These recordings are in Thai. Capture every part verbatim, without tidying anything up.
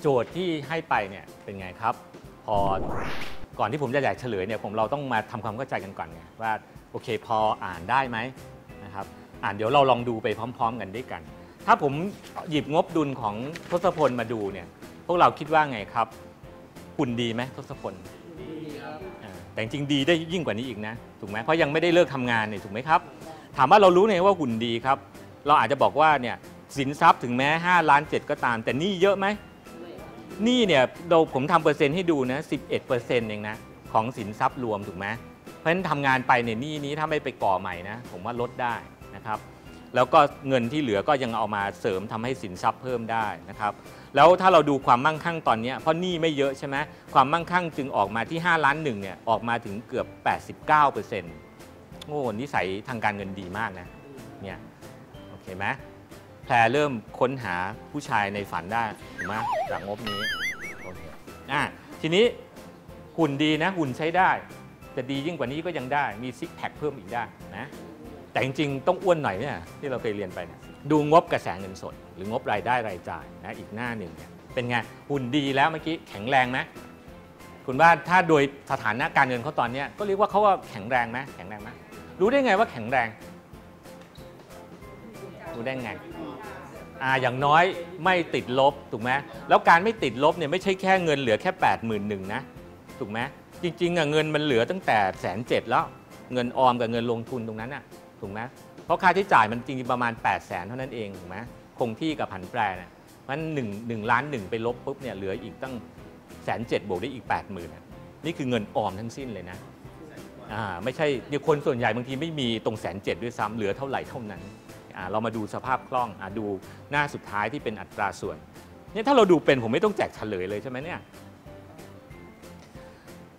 โจทย์ที่ให้ไปเนี่ยเป็นไงครับพอก่อนที่ผมจะอยากเฉลยเนี่ยผมเราต้องมาทำความเข้าใจกันก่อนไงว่าโอเคพออ่านได้ไหมนะครับอ่านเดี๋ยวเราลองดูไปพร้อมๆกันด้วยกันถ้าผมหยิบงบดุลของทศพลมาดูเนี่ยพวกเราคิดว่าไงครับหุ่นดีไหมทศพลดีครับแต่จริงดีได้ยิ่งกว่านี้อีกนะถูกไหมเพราะยังไม่ได้เลิกทำงานเนี่ยถูกไหมครับถามว่าเรารู้ไงว่าหุ่นดีครับเราอาจจะบอกว่าเนี่ยสินทรัพย์ถึงแม้ห้าล้านเจ็ดก็ตามแต่หนี้เยอะไหมหนี้เนี่ยเราผมทำเปอร์เซ็นต์ให้ดูนะ สิบเอ็ดเปอร์เซ็นต์ เองนะของสินทรัพย์รวมถูกไหมเพราะฉะนั้นทำงานไปเนี่ยหนี้นี้ถ้าไม่ไปก่อใหม่นะผมว่าลดได้นะครับแล้วก็เงินที่เหลือก็ยังเอามาเสริมทำให้สินทรัพย์เพิ่มได้นะครับแล้วถ้าเราดูความมั่งคั่งตอนนี้เพราะหนี้ไม่เยอะใช่ไหมความมั่งคั่งจึงออกมาที่ห้าล้านหนึ่งเนี่ยออกมาถึงเกือบ แปดสิบเก้าเปอร์เซ็นต์ โอ้นิสัยทางการเงินดีมากนะเนี่ยโอเคไหมแพรเริ่มค้นหาผู้ชายในฝันได้ถูกไหมจากงบนี้โอเคอ่ะทีนี้หุ่นดีนะหุ่นใช้ได้จะดียิ่งกว่านี้ก็ยังได้มีซิกแพคเพิ่มอีกได้นะแต่จริงๆต้องอ้วนหน่อยเนี่ยที่เราเคยเรียนไปเนี่ยดูงบกระแสเงินสดหรืองบรายได้รายจ่ายนะอีกหน้าหนึ่งเนี่ยเป็นไงหุ่นดีแล้วเมื่อกี้แข็งแรงไหมคุณว่าถ้าโดยสถานะการเงินเขาตอนนี้ก็เรียกว่าเขาว่าแข็งแรงไหมแข็งแรงไหมรู้ได้ไงว่าแข็งแรงรู้ได้ไงอ่าอย่างน้อยไม่ติดลบถูกไหมแล้วการไม่ติดลบเนี่ยไม่ใช่แค่เงินเหลือแค่แปดหมื่นหนึ่งนะถูกไหมจริงๆอ่ะเงินมันเหลือตั้งแต่แสนเจ็ดแล้วเงินออมกับเงินลงทุนตรงนั้นอ่ะถูกไหมเพราะค่าใช้จ่ายมันจริงๆประมาณ แปดแสน เท่านั้นเองถูกไหมคงที่กับผันแปรนะมันหนึ่งหนึ่งล้านหนึ่งไปลบปุ๊บเนี่ยเหลืออีกตั้งแสนเจ็ดบวกได้อีก แปดหมื่น นี่คือเงินออมทั้งสิ้นเลยนะอ่าไม่ใช่เนี่ยคนส่วนใหญ่บางทีไม่มีตรงแสนเจ็ดด้วยซ้ำเหลือเท่าไหร่เท่านั้นอ่าเรามาดูสภาพคล่องอ่าดูหน้าสุดท้ายที่เป็นอัตราส่วนเนี่ยถ้าเราดูเป็นผมไม่ต้องแจกเฉลยเลยใช่ไหมเนี่ย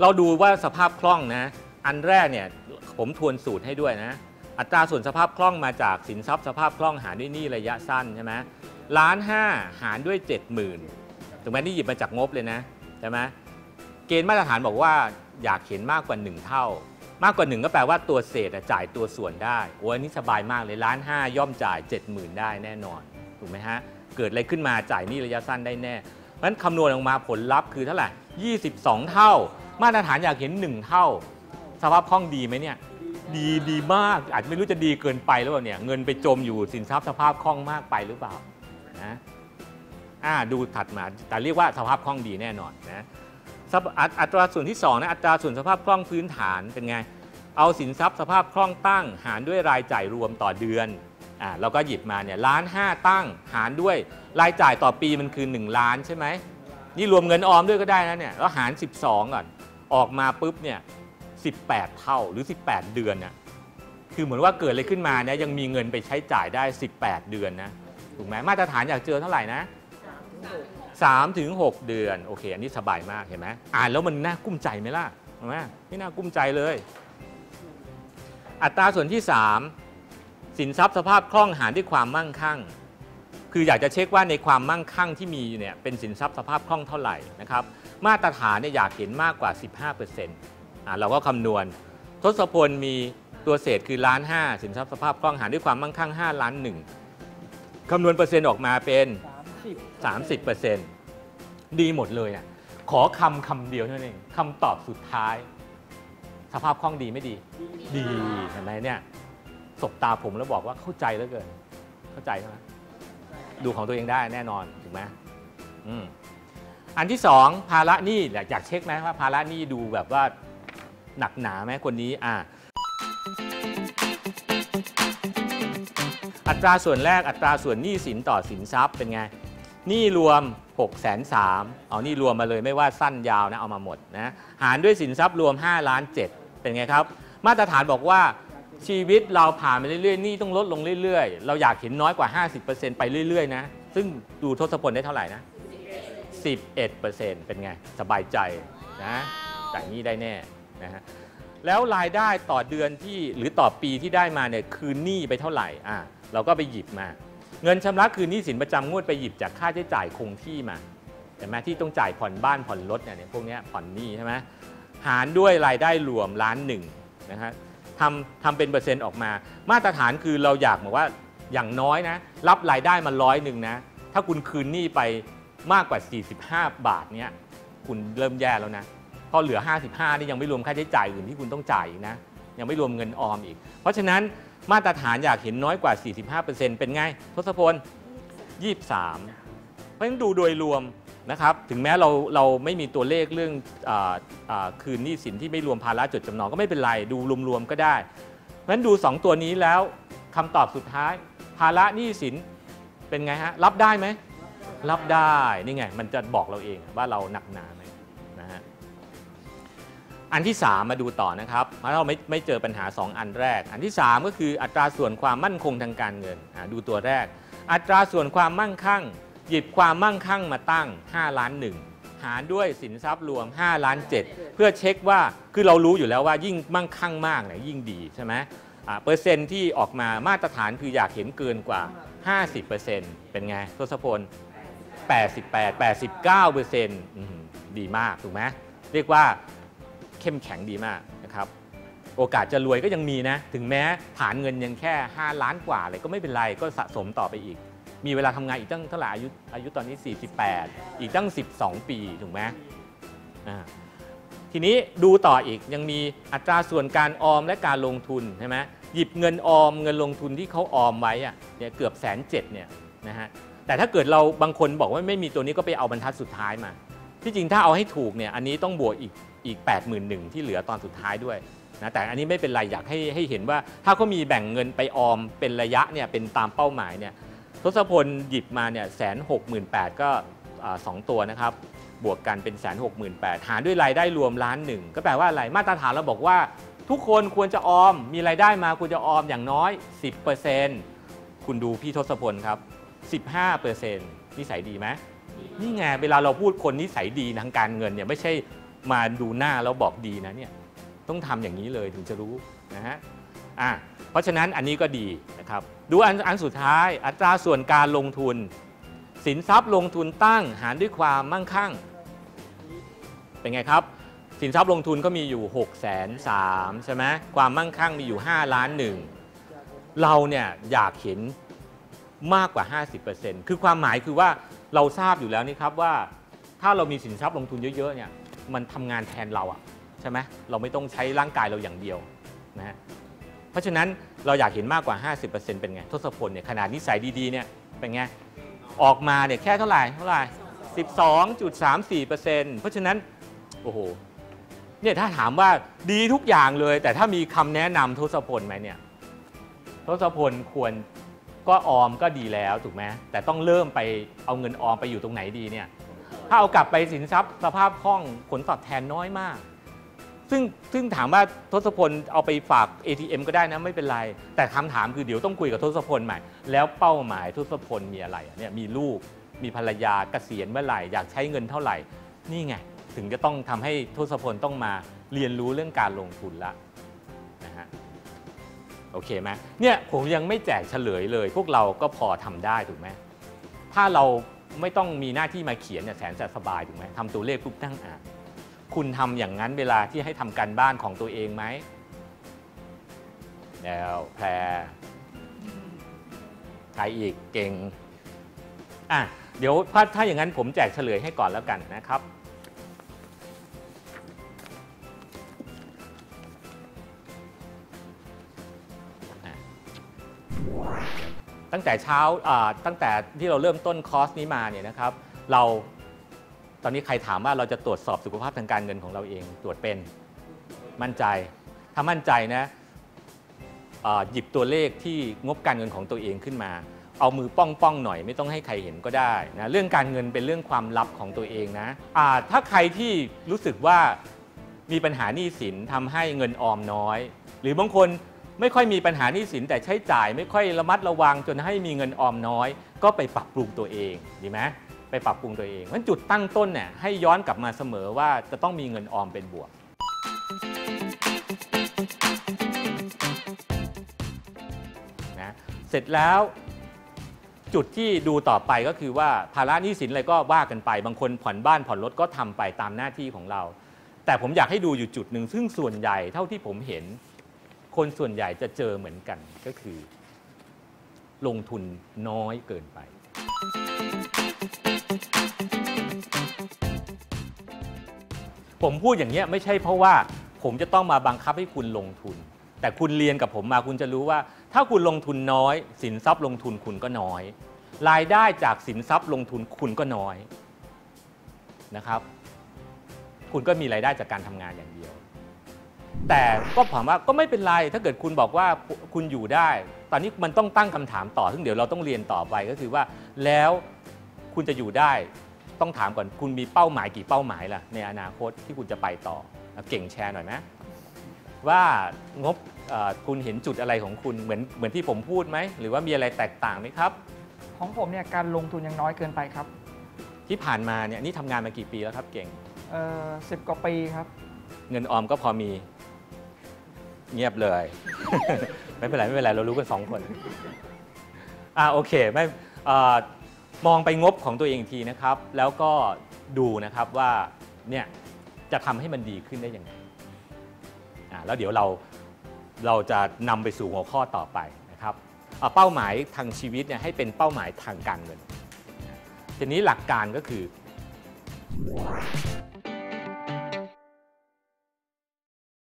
เราดูว่าสภาพคล่องนะอันแรกเนี่ยผมทวนสูตรให้ด้วยนะอัตราส่วนสภาพคล่องมาจากสินทรัพย์สภาพคล่องหารด้วยหนี้ระยะสั้นใช่ไหมล้านห้าหารด้วย เจ็ดหมื่น ถูกไหมนี่หยิบมาจากงบเลยนะใช่ไหมเกณฑ์มาตรฐานบอกว่าอยากเห็นมากกว่าหนึ่งเท่ามากกว่าหนึ่งก็แปลว่าตัวเศษจ่ายตัวส่วนได้โอ้ยนี่สบายมากเลยล้านห้าย่อมจ่าย เจ็ดหมื่น ได้แน่นอนถูกไหมฮะเกิดอะไรขึ้นมาจ่ายหนี้ระยะสั้นได้แน่เพราะฉะนั้นคำนวณออกมาผลลัพธ์คือเท่าไหร่ยี่สิบสองเท่ามาตรฐานอยากเห็นหนึ่งเท่าสภาพคล่องดีไหมเนี่ยดีดีมากอาจจะไม่รู้จะดีเกินไปหรือเปล่าเนี่ยเงินไปจมอยู่สินทรัพย์สภาพคล่องมากไปหรือเปล่านะอ่าดูถัดมาแต่เรียกว่าสภาพคล่องดีแน่นอนนะอัตราส่วนที่สองนะอัตราส่วนสภาพคล่องพื้นฐานเป็นไงเอาสินทรัพย์สภาพคล่องตั้งหารด้วยรายจ่ายรวมต่อเดือนอ่าเราก็หยิบมาเนี่ยล้านห้าตั้งหารด้วยรายจ่ายต่อปีมันคือหนึ่งล้านใช่ไหมนี่รวมเงินออมด้วยก็ได้นะเนี่ยแล้วหารสิบสองก่อนออกมาปุ๊บเนี่ยสิบแปดเท่าหรือสิบแปดเดือนนะคือเหมือนว่าเกิดอะไรขึ้นมาเนี่ยยังมีเงินไปใช้จ่ายได้สิบแปดเดือนนะถูกไหมมาตรฐานอยากเจอเท่าไหร่นะ สามถึงหก เดือนโอเคอันนี้สบายมากเห็นไหมอ่านแล้วมันน่ากุ้มใจไหมล่ะเห็นไหมไม่น่ากุ้มใจเลยอัตราส่วนที่สามสินทรัพย์สภาพคล่องหารด้วยความมั่งคั่งคืออยากจะเช็คว่าในความมั่งคั่งที่มีเนี่ยเป็นสินทรัพย์สภาพคล่องเท่าไหร่นะครับมาตรฐานเนี่ยอยากเห็นมากกว่า สิบห้าเปอร์เซ็นต์เราก็คำนวณทศพลมีตัวเศษคือล้านห้าสินทรัพย์สภาพคล่องหารด้วยความมั่งคั่งห้าล้านหนึ่งคำนวณเปอร์เซ็นต์ออกมาเป็นสามสิบเปอร์เซ็นต์ดีหมดเลยนะขอคำคำเดียวเท่านั้นเองคำตอบสุดท้ายสภาพคล่องดีไม่ดีดีเห็นไหมเนี่ยสบตาผมแล้วบอกว่าเข้าใจเหลือเกินเข้าใจใช่ไหมดูของตัวเองได้แน่นอนถูกไหมอืมอันที่สองภาระหนี้อยากเช็คไหมว่าภาระหนี้ดูแบบว่าหนักหนาไหมคนนี้อ่าอัตราส่วนแรกอัตราส่วนหนี้สินต่อสินทรัพย์เป็นไงหนี้รวม หกแสนสามหมื่น เอาหนี้รวมมาเลยไม่ว่าสั้นยาวนะเอามาหมดนะหารด้วยสินทรัพย์รวมห้าล้านเจ็ดเป็นไงครับมาตรฐานบอกว่าชีวิตเราผ่านไปเรื่อยๆหนี้ต้องลดลงเรื่อยๆเราอยากเห็นน้อยกว่า ห้าสิบเปอร์เซ็นต์ ไปเรื่อยๆนะซึ่งดูทศพลได้เท่าไหร่นะ สิบเอ็ดเปอร์เซ็นต์ เป็นไงสบายใจนะแต่หนี้ได้แน่นะฮะแล้วรายได้ต่อเดือนที่หรือต่อปีที่ได้มาเนี่ยคืนหนี้ไปเท่าไหร่อ่ะเราก็ไปหยิบมาเงินชำระคืนหนี้สินประจำงวดไปหยิบจากค่าใช้จ่ายคงที่มาเห็นไหมที่ต้องจ่ายผ่อนบ้านผ่อนรถเนี่ยพวกนี้ผ่อนหนี้ใช่ไหมหารด้วยรายได้รวมล้านหนึ่งนะฮะทำทำเป็นเปอร์เซ็นต์ออกมามาตรฐานคือเราอยากบอกว่าอย่างน้อยนะรับรายได้มาร้อยหนึ่งนะถ้าคุณคืนหนี้ไป มากกว่าสี่สิบห้าบาทเนี้ยคุณเริ่มแย่แล้วนะพอเหลือห้าสิบห้านี่ยังไม่รวมค่าใช้จ่ายอื่นที่คุณต้องจ่ายอีกนะยังไม่รวมเงินออมอีกเพราะฉะนั้นมาตรฐานอยากเห็นน้อยกว่า สี่สิบห้าเปอร์เซ็นต์ เป็นไงทศพลยี่สิบสามเพราะฉะนั้นดูโดยรวมนะครับถึงแม้เราเราไม่มีตัวเลขเรื่องคืนหนี้สินที่ไม่รวมภาระจดจำนองก็ไม่เป็นไรดูรวมๆก็ได้เพราะฉะนั้นดูสองตัวนี้แล้วคำตอบสุดท้ายภาระหนี้สินเป็นไงฮะรับได้ไหมรับได้นี่ไงมันจะบอกเราเองว่าเราหนักหนาไหมนะฮะอันที่สามมาดูต่อนะครับเพราะเราไม่ไม่เจอปัญหาสองอันแรกอันที่สามก็คืออัตราส่วนความมั่นคงทางการเงินดูตัวแรกอัตราส่วนความมั่งคั่งหยิบความมั่งคั่งมาตั้งห้าล้านหนึ่งหารด้วยสินทรัพย์รวมห้าล้านเจ็ดเพื่อเช็คว่าคือเรารู้อยู่แล้วว่ายิ่งมั่งคั่งมากเนี่ยยิ่งดีใช่ไหมเปอร์เซ็นต์ที่ออกมามาตรฐานคืออยากเห็นเกินกว่า ห้าสิบเปอร์เซ็นต์ เป็นไงทศพลแปดสิบแปด แปดสิบเก้าเปอร์เซ็นต์ ดีมากถูกไหมเรียกว่าเข้มแข็งดีมากนะครับโอกาสจะรวยก็ยังมีนะถึงแม้ฐานเงินยังแค่ห้าล้านกว่าอะไรก็ไม่เป็นไรก็สะสมต่อไปอีกมีเวลาทำงานอีกตั้งเท่าไหร่อายุอายุตอนนี้สี่สิบแปดอีกตั้งสิบสองปีถูกไหมอ่าทีนี้ดูต่ออีกยังมีอัตราส่วนการออมและการลงทุนใช่ไหมหยิบเงินออมเงินลงทุนที่เขาออมไว้อะเนี่ยเกือบแสนเจ็ดเนี่ยนะฮะแต่ถ้าเกิดเราบางคนบอกว่าไม่มีตัวนี้ก็ไปเอาบรรทัดสุดท้ายมาที่จริงถ้าเอาให้ถูกเนี่ยอันนี้ต้องบวกอีกอีก แปดหมื่นหนึ่งพัน ที่เหลือตอนสุดท้ายด้วยนะแต่อันนี้ไม่เป็นไรอยากให้ให้เห็นว่าถ้าเขามีแบ่งเงินไปออมเป็นระยะเนี่ยเป็นตามเป้าหมายเนี่ยทศพลหยิบมาเนี่ยแสนหกหมื่นแปดก็สองตัวนะครับบวกกันเป็นแสนหกหมื่นแปดหารด้วยรายได้รวมล้านหนึ่งก็แปลว่าอะไรมาตรฐานเราบอกว่าทุกคนควรจะออมมีรายได้มาควรจะออมอย่างน้อย สิบเปอร์เซ็นต์ คุณดูพี่ทศพลครับ สิบห้าเปอร์เซ็นต์ นิสัยดีไหมนี่ไงเวลาเราพูดคนนิสัยดีทางการเงินเนี่ยไม่ใช่มาดูหน้าแล้วบอกดีนะเนี่ยต้องทำอย่างนี้เลยถึงจะรู้นะฮะอ่ะเพราะฉะนั้นอันนี้ก็ดีนะครับดูอันอันสุดท้ายอัตราส่วนการลงทุนสินทรัพย์ลงทุนตั้งหารด้วยความมั่งคั่งเป็นไงครับสินทรัพย์ลงทุนก็มีอยู่หกแสนสามใช่ไหมความมั่งคั่งมีอยู่ห้าล้านหนึ่งเราเนี่ยอยากเห็นมากกว่า ห้าสิบเปอร์เซ็นต์ คือความหมายคือว่าเราทราบอยู่แล้วนี่ครับว่าถ้าเรามีสินทรัพย์ลงทุนเยอะๆเนี่ยมันทำงานแทนเราอะใช่ไหมเราไม่ต้องใช้ร่างกายเราอย่างเดียวนะฮะเพราะฉะนั้นเราอยากเห็นมากกว่า ห้าสิบเปอร์เซ็นต์ เป็นไงทศพลเนี่ยขนาดนิสัยดีๆเนี่ยเป็นไงออกมาเนี่ยแค่เท่าไหร่เท่าไหร่ สิบสองจุดสามสี่เปอร์เซ็นต์ เพราะฉะนั้นโอ้โหเนี่ยถ้าถามว่าดีทุกอย่างเลยแต่ถ้ามีคำแนะนำทศพลไหมเนี่ยทศพลควรก็ออมก็ดีแล้วถูกไหมแต่ต้องเริ่มไปเอาเงินออมไปอยู่ตรงไหนดีเนี่ยถ้าเอากลับไปสินทรัพย์สภาพคล่องผลตอบแทนน้อยมากซึ่งซึ่งถามว่าทศพลเอาไปฝาก เอ ที เอ็ม ก็ได้นะไม่เป็นไรแต่คำถามคือเดี๋ยวต้องคุยกับทศพลใหม่แล้วเป้าหมายทศพลมีอะไรเนี่ยมีลูกมีภรรยาเกษียณเมื่อไหร่อยากใช้เงินเท่าไหร่นี่ไงถึงจะต้องทำให้ทศพลต้องมาเรียนรู้เรื่องการลงทุนละนะฮะโอเคไหมเนี่ยผมยังไม่แจกเฉลยเลยพวกเราก็พอทำได้ถูกไหมถ้าเราไม่ต้องมีหน้าที่มาเขียนเนี่ยแสนจะสบายถูกไหมทำตัวเลขปุ๊บนั่งอ่านคุณทำอย่างนั้นเวลาที่ให้ทำการบ้านของตัวเองไหมแล้วแพรใครอีกเก่งอ่ะเดี๋ยวถ้าอย่างนั้นผมแจกเฉลยให้ก่อนแล้วกันนะครับตั้งแต่เช้าตั้งแต่ที่เราเริ่มต้นคอร์สนี้มาเนี่ยนะครับเราตอนนี้ใครถามว่าเราจะตรวจสอบสุขภาพทางการเงินของเราเองตรวจเป็นมั่นใจถ้ามั่นใจนะหยิบตัวเลขที่งบการเงินของตัวเองขึ้นมาเอามือป้องป้องหน่อยไม่ต้องให้ใครเห็นก็ได้นะเรื่องการเงินเป็นเรื่องความลับของตัวเองนะถ้าใครที่รู้สึกว่ามีปัญหาหนี้สินทำให้เงินออมน้อยหรือบางคนไม่ค่อยมีปัญหาหนี้สินแต่ใช้จ่ายไม่ค่อยระมัดระวังจนให้มีเงินออมน้อยก็ไปปรับปรุงตัวเองดีไหมไปปรับปรุงตัวเองเพราะฉะนั้นจุดตั้งต้นเนี่ยให้ย้อนกลับมาเสมอว่าจะต้องมีเงินออมเป็นบวกนะเสร็จแล้วจุดที่ดูต่อไปก็คือว่าภาระหนี้สินอะไรก็ว่ากันไปบางคนผ่อนบ้านผ่อนรถก็ทำไปตามหน้าที่ของเราแต่ผมอยากให้ดูอยู่จุดหนึ่งซึ่งส่วนใหญ่เท่าที่ผมเห็นคนส่วนใหญ่จะเจอเหมือนกันก็คือลงทุนน้อยเกินไป ผมพูดอย่างนี้ไม่ใช่เพราะว่าผมจะต้องมาบังคับให้คุณลงทุนแต่คุณเรียนกับผมมาคุณจะรู้ว่าถ้าคุณลงทุนน้อยสินทรัพย์ลงทุนคุณก็น้อยรายได้จากสินทรัพย์ลงทุนคุณก็น้อยนะครับคุณก็มีรายได้จากการทำงานอย่างเดียวแต่ก็ผมว่าก็ไม่เป็นไรถ้าเกิดคุณบอกว่าคุณอยู่ได้ตอนนี้มันต้องตั้งคำถามต่อซึ่งเดี๋ยวเราต้องเรียนต่อไปก็คือว่าแล้วคุณจะอยู่ได้ต้องถามก่อนคุณมีเป้าหมายกี่เป้าหมายล่ะในอนาคตที่คุณจะไปต่อเก่งแชร์หน่อยไหมว่างบคุณเห็นจุดอะไรของคุณเหมือนเหมือนที่ผมพูดไหมหรือว่ามีอะไรแตกต่างไหมครับของผมเนี่ยการลงทุนยังน้อยเกินไปครับที่ผ่านมาเนี่ยนี่ทำงานมากี่ปีแล้วครับเก่งเออสิบกว่าปีครับเงินออมก็พอมีเงียบเลย ไม่เป็นไรไม่เป็นไรเรารู้กันสองคนอ่าโอเคไม่มองไปงบของตัวเองทีนะครับแล้วก็ดูนะครับว่าเนี่ยจะทำให้มันดีขึ้นได้ยังไงอ่าแล้วเดี๋ยวเราเราจะนำไปสู่หัวข้อต่อไปนะครับเอาเป้าหมายทางชีวิตเนี่ยให้เป็นเป้าหมายทางการเงินทีนี้หลักการก็คือ